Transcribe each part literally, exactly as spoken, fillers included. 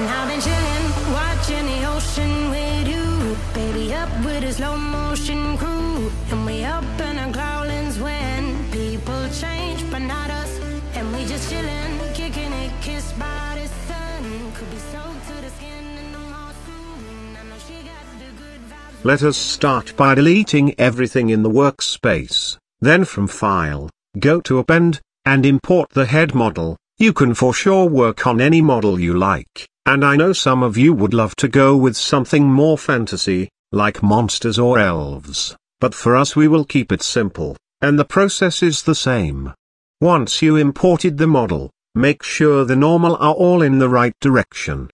And I've been chilling, watching the ocean with you. Baby, up with a slow motion crew. And we up in our growlings when people change, but not us. And we just chilling, kicking it, kissed by the sun. Could be sold to the skin and no more soon. I know she got the good vibes. Let us start by deleting everything in the workspace. Then from File, go to Append, and import the head model. You can for sure work on any model you like, and I know some of you would love to go with something more fantasy, like monsters or elves, but for us we will keep it simple, and the process is the same. Once you imported the model, make sure the normal are all in the right direction.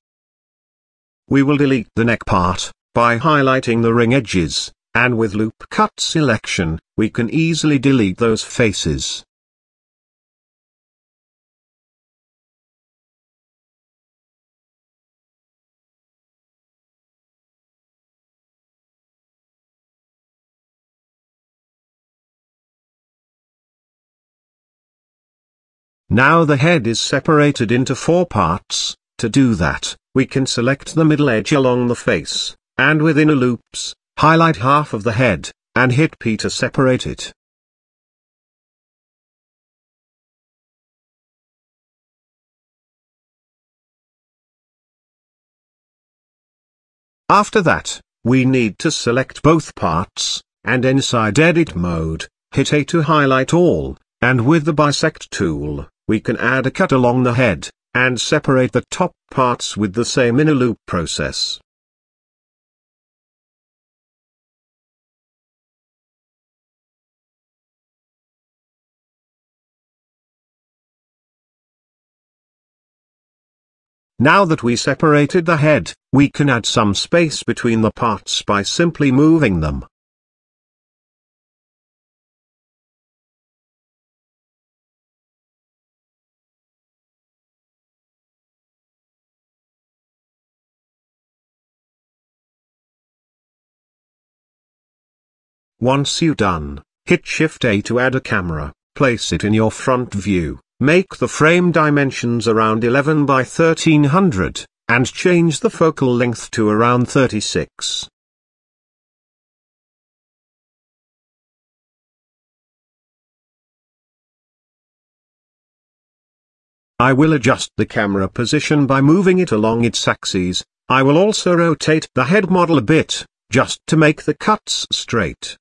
We will delete the neck part, by highlighting the ring edges, and with loop cut selection, we can easily delete those faces. Now the head is separated into four parts. To do that, we can select the middle edge along the face, and with inner loops, highlight half of the head, and hit P to separate it. After that, we need to select both parts, and inside edit mode, hit A to highlight all, and with the bisect tool, we can add a cut along the head, and separate the top parts with the same inner loop process. Now that we separated the head, we can add some space between the parts by simply moving them. Once you're done, hit Shift A to add a camera, place it in your front view. Make the frame dimensions around eleven by thirteen hundred, and change the focal length to around thirty-six. I will adjust the camera position by moving it along its axes. I will also rotate the head model a bit, just to make the cuts straight.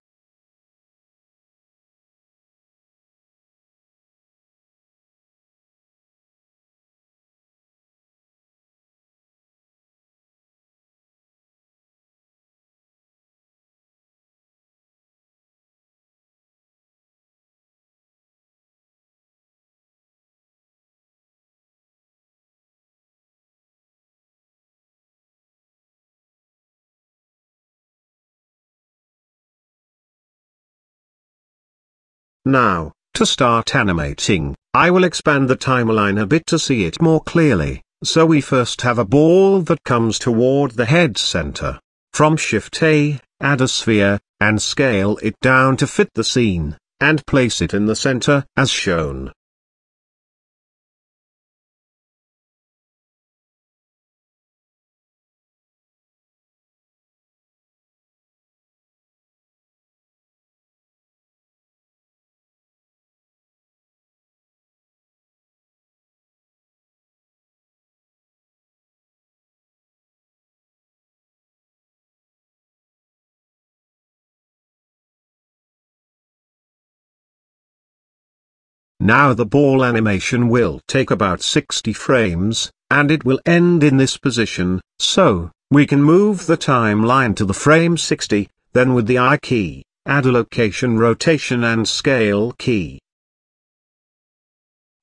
Now, to start animating, I will expand the timeline a bit to see it more clearly. So we first have a ball that comes toward the head center. From Shift A, add a sphere, and scale it down to fit the scene, and place it in the center, as shown. Now the ball animation will take about sixty frames, and it will end in this position, so we can move the timeline to the frame sixty, then with the I key, add a location rotation and scale key.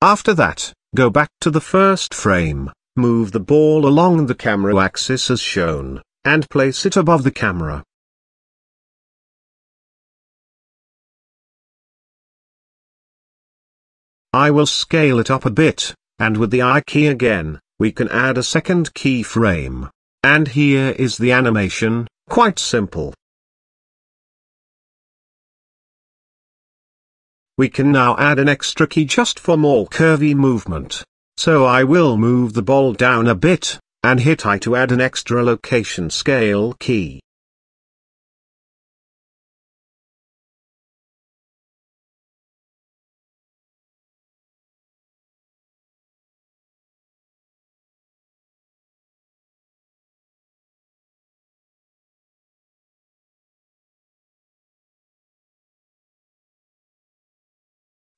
After that, go back to the first frame, move the ball along the camera axis as shown, and place it above the camera. I will scale it up a bit, and with the I key again, we can add a second keyframe. And here is the animation, quite simple. We can now add an extra key just for more curvy movement. So I will move the ball down a bit, and hit I to add an extra location scale key.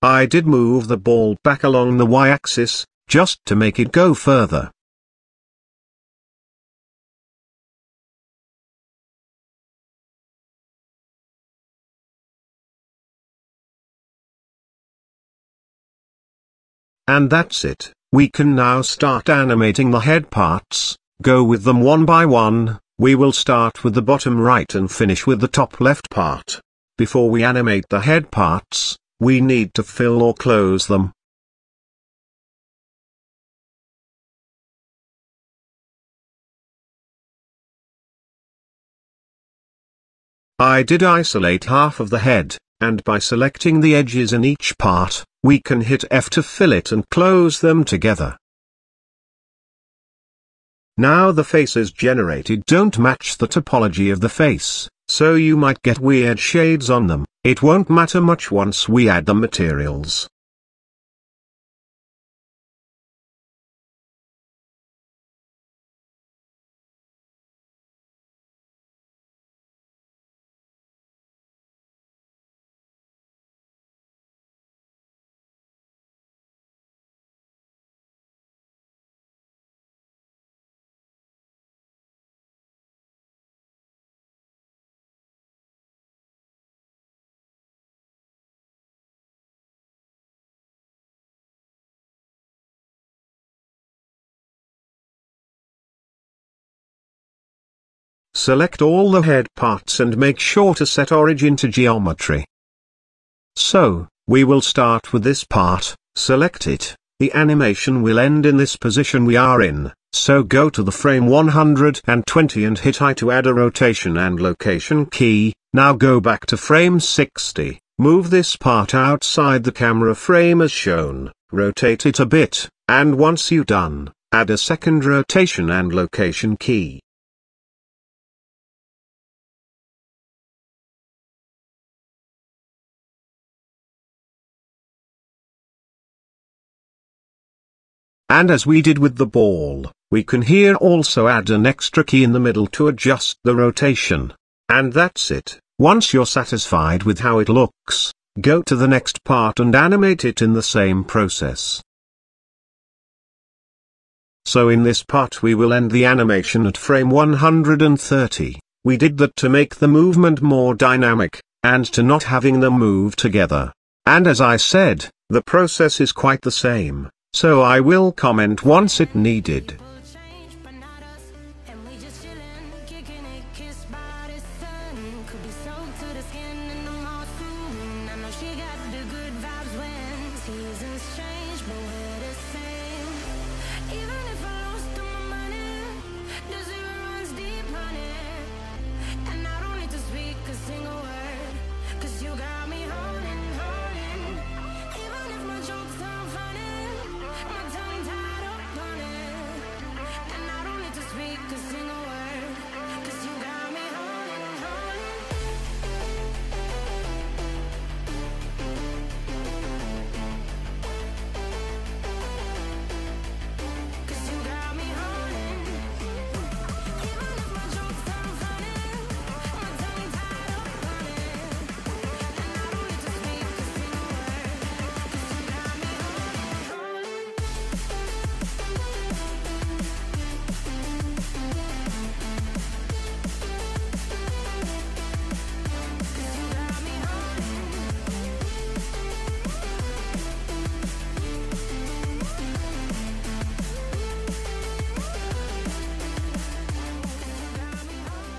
I did move the ball back along the y-axis, just to make it go further. And that's it, we can now start animating the head parts, go with them one by one. We will start with the bottom right and finish with the top left part. Before we animate the head parts, we need to fill or close them. I did isolate half of the head, and by selecting the edges in each part, we can hit F to fill it and close them together. Now the faces generated don't match the topology of the face, so you might get weird shades on them. It won't matter much once we add the materials. Select all the head parts and make sure to set origin to geometry. So, we will start with this part, select it, the animation will end in this position we are in, so go to the frame one hundred twenty and hit I to add a rotation and location key. Now go back to frame sixty, move this part outside the camera frame as shown, rotate it a bit, and once you're done, add a second rotation and location key. And as we did with the ball, we can here also add an extra key in the middle to adjust the rotation. And that's it. Once you're satisfied with how it looks, go to the next part and animate it in the same process. So in this part we will end the animation at frame one hundred thirty. We did that to make the movement more dynamic, and to not having them move together. And as I said, the process is quite the same. So I will comment once it needed.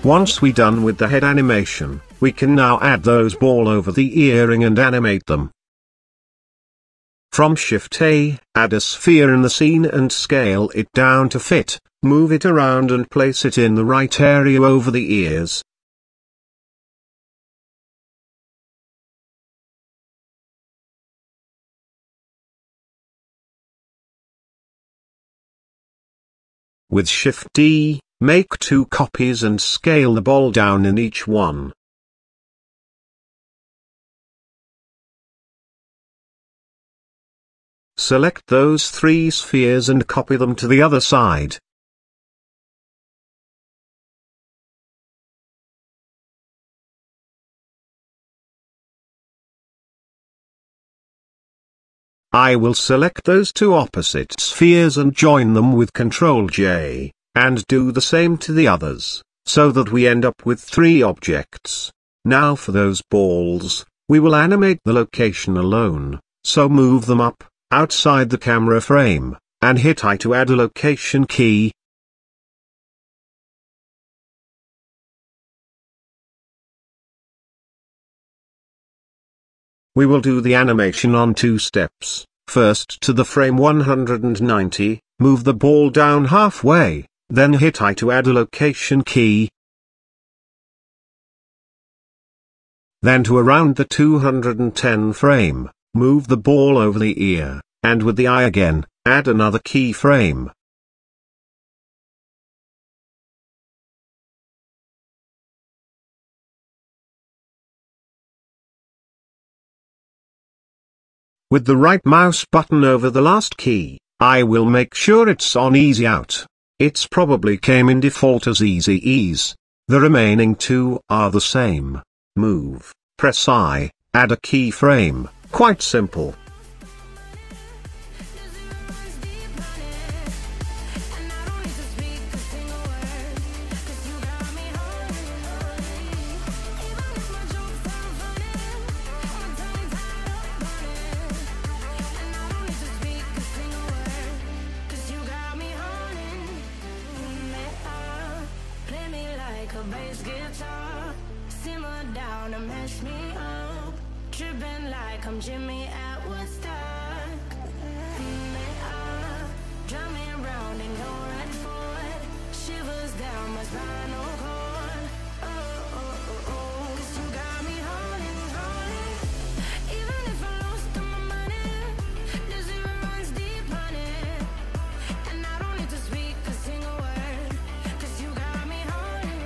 Once we're done with the head animation, we can now add those ball over the earring and animate them. From Shift A, add a sphere in the scene and scale it down to fit, move it around and place it in the right area over the ears. With Shift D, make two copies and scale the ball down in each one. Select those three spheres and copy them to the other side. I will select those two opposite spheres and join them with control J, and do the same to the others, so that we end up with three objects. Now for those balls, we will animate the location alone, so move them up, outside the camera frame, and hit I to add a location key. We will do the animation on two steps, first to the frame one hundred ninety, move the ball down halfway, then hit I to add a location key. Then to around the two hundred ten frame, move the ball over the ear, and with the eye again, add another keyframe. With the right mouse button over the last key, I will make sure it's on easy out. It's probably came in default as easy ease. The remaining two are the same. Move, press I, add a keyframe. Quite simple. Like a bass guitar, simmer down and mash me up, tripping like I'm Jimmy at Woodstock. Beat me up, drive me around and go right for it, shivers down my spinal cord. Oh, oh, oh, oh, 'cause you got me holding, holding. Even if I lost all my money, the zero runs deep on it, and I don't need to speak a single word, 'cause you got me holding.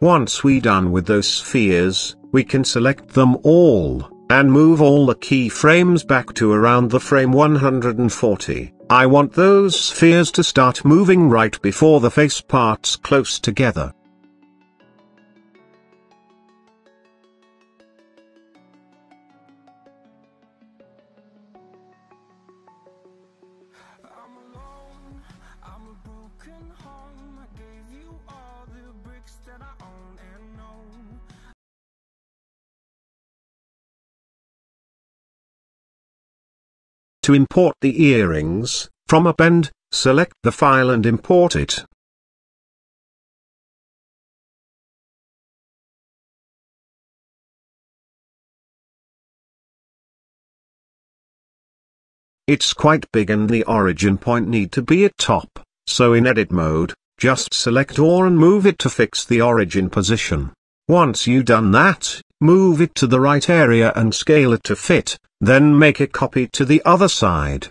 Once we done with those spheres, we can select them all, and move all the keyframes back to around the frame one hundred forty. I want those spheres to start moving right before the face parts close together. To import the earrings, from Append, select the file and import it. It's quite big and the origin point need to be at top, so in edit mode, just select or and move it to fix the origin position. Once you done that, move it to the right area and scale it to fit. Then make a copy to the other side.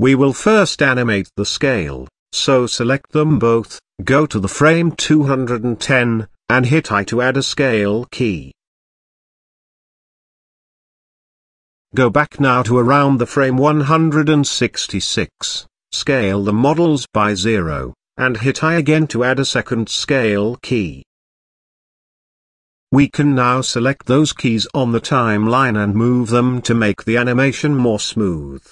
We will first animate the scale, so select them both, go to the frame two hundred ten, and hit I to add a scale key. Go back now to around the frame one hundred sixty-six, scale the models by zero, and hit I again to add a second scale key. We can now select those keys on the timeline and move them to make the animation more smooth.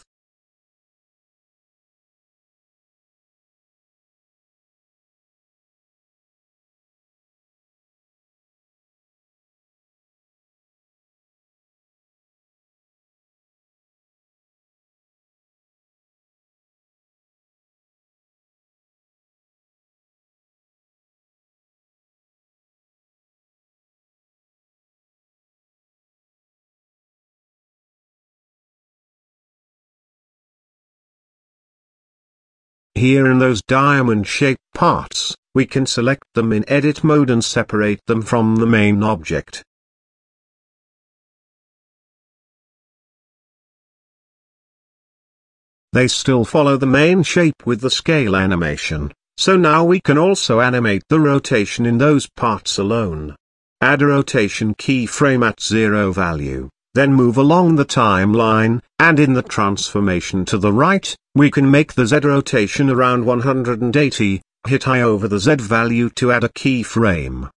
Here in those diamond-shaped parts, we can select them in edit mode and separate them from the main object. They still follow the main shape with the scale animation, so now we can also animate the rotation in those parts alone. Add a rotation keyframe at zero value, then move along the timeline, and in the transformation to the right, we can make the Z rotation around one hundred eighty, hit I over the Z value to add a keyframe.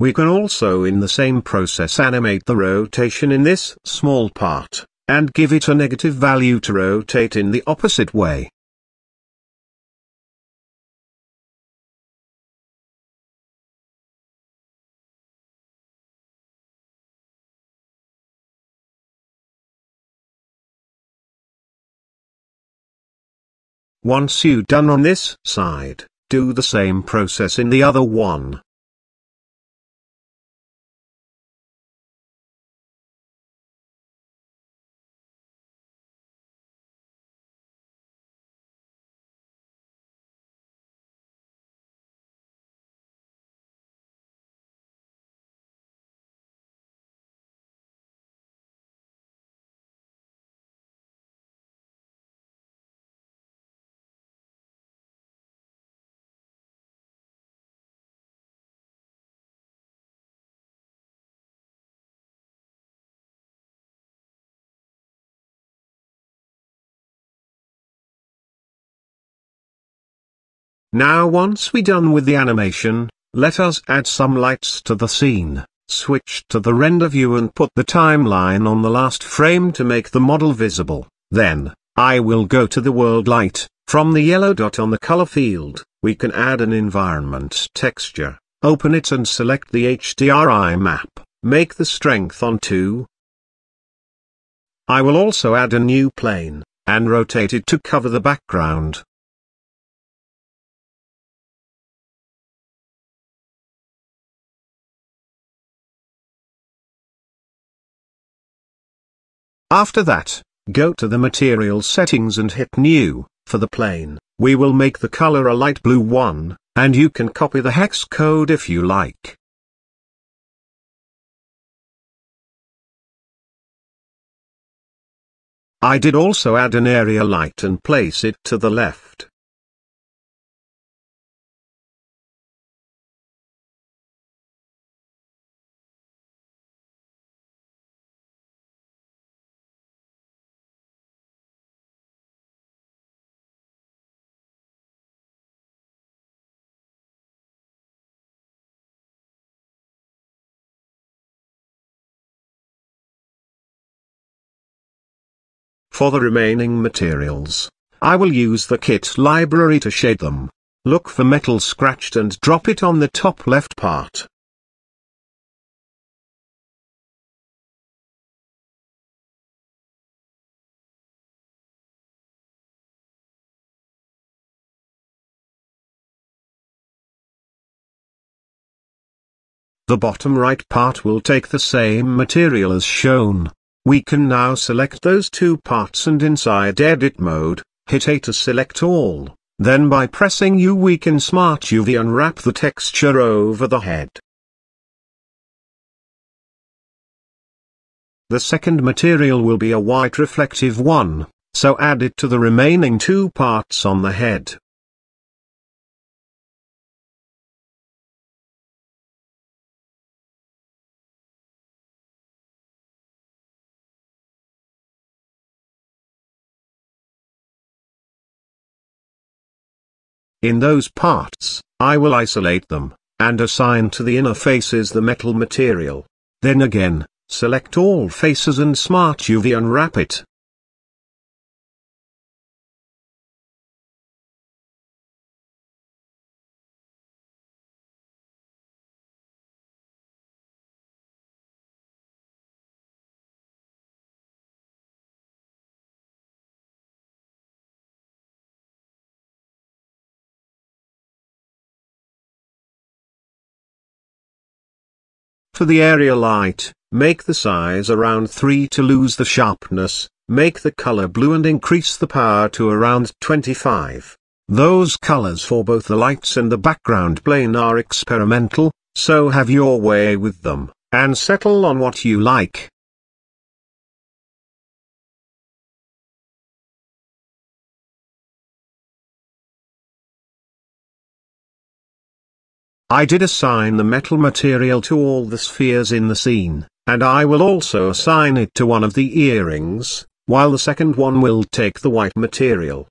We can also in the same process animate the rotation in this small part, and give it a negative value to rotate in the opposite way. Once you're done on this side, do the same process in the other one. Now once we're done with the animation, let us add some lights to the scene, switch to the render view and put the timeline on the last frame to make the model visible. Then, I will go to the world light. From the yellow dot on the color field, we can add an environment texture, open it and select the H D R I map, make the strength on two. I will also add a new plane, and rotate it to cover the background. After that, go to the material settings and hit new. For the plane, we will make the color a light blue one, and you can copy the hex code if you like. I did also add an area light and place it to the left. For the remaining materials, I will use the kit library to shade them. Look for metal scratched and drop it on the top left part. The bottom right part will take the same material as shown. We can now select those two parts and inside edit mode, hit A to select all, then by pressing U we can Smart U V unwrap the texture over the head. The second material will be a white reflective one, so add it to the remaining two parts on the head. In those parts, I will isolate them, and assign to the inner faces the metal material. Then again, select all faces and Smart U V unwrap it. For the area light, make the size around three to lose the sharpness, make the color blue and increase the power to around twenty-five. Those colors for both the lights and the background plane are experimental, so have your way with them, and settle on what you like. I did assign the metal material to all the spheres in the scene, and I will also assign it to one of the earrings, while the second one will take the white material.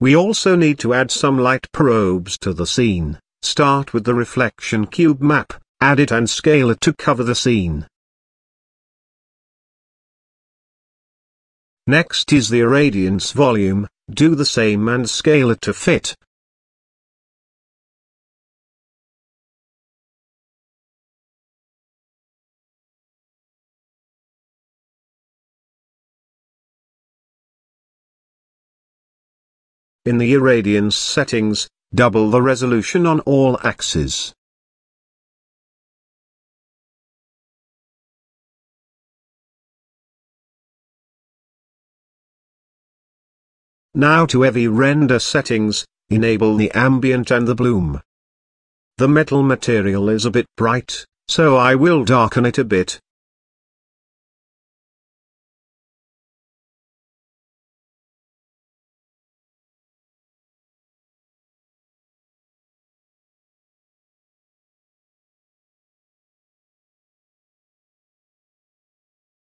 We also need to add some light probes to the scene. Start with the reflection cube map. Add it and scale it to cover the scene. Next is the irradiance volume, do the same and scale it to fit. In the irradiance settings, double the resolution on all axes. Now to heavy render settings, enable the ambient and the bloom. The metal material is a bit bright, so I will darken it a bit.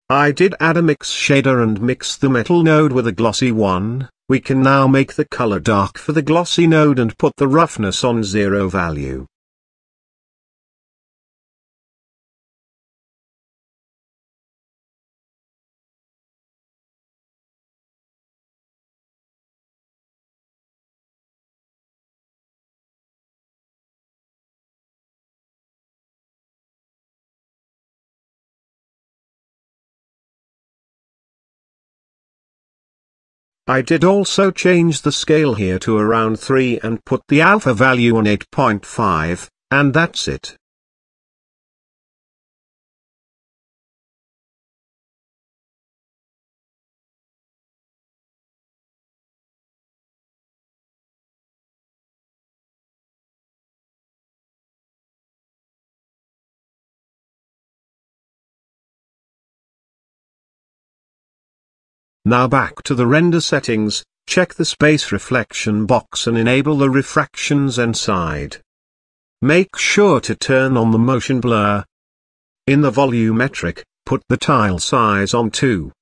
I did add a mix shader and mix the metal node with a glossy one. We can now make the color dark for the glossy node and put the roughness on zero value. I did also change the scale here to around three and put the alpha value on eight point five, and that's it. Now back to the render settings, check the space reflection box and enable the refractions inside. Make sure to turn on the motion blur. In the volumetric, put the tile size on two.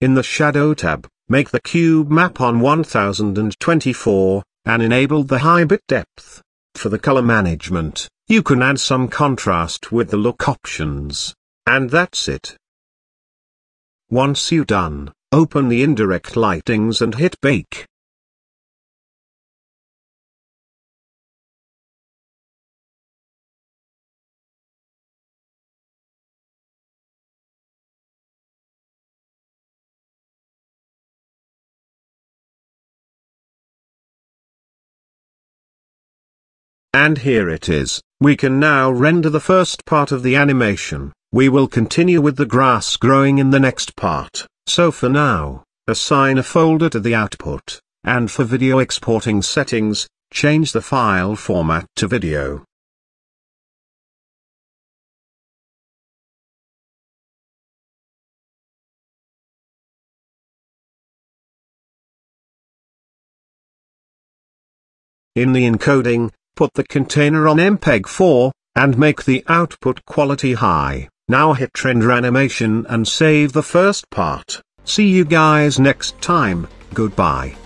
In the shadow tab, make the cube map on one thousand twenty-four, and enable the high bit depth. For the color management, you can add some contrast with the look options. And that's it. Once you're done, open the indirect lightings and hit bake. And here it is, we can now render the first part of the animation. We will continue with the grass growing in the next part, so for now, assign a folder to the output, and for video exporting settings, change the file format to video. In the encoding, put the container on M P E G four, and make the output quality high. Now hit render animation and save the first part. See you guys next time, goodbye.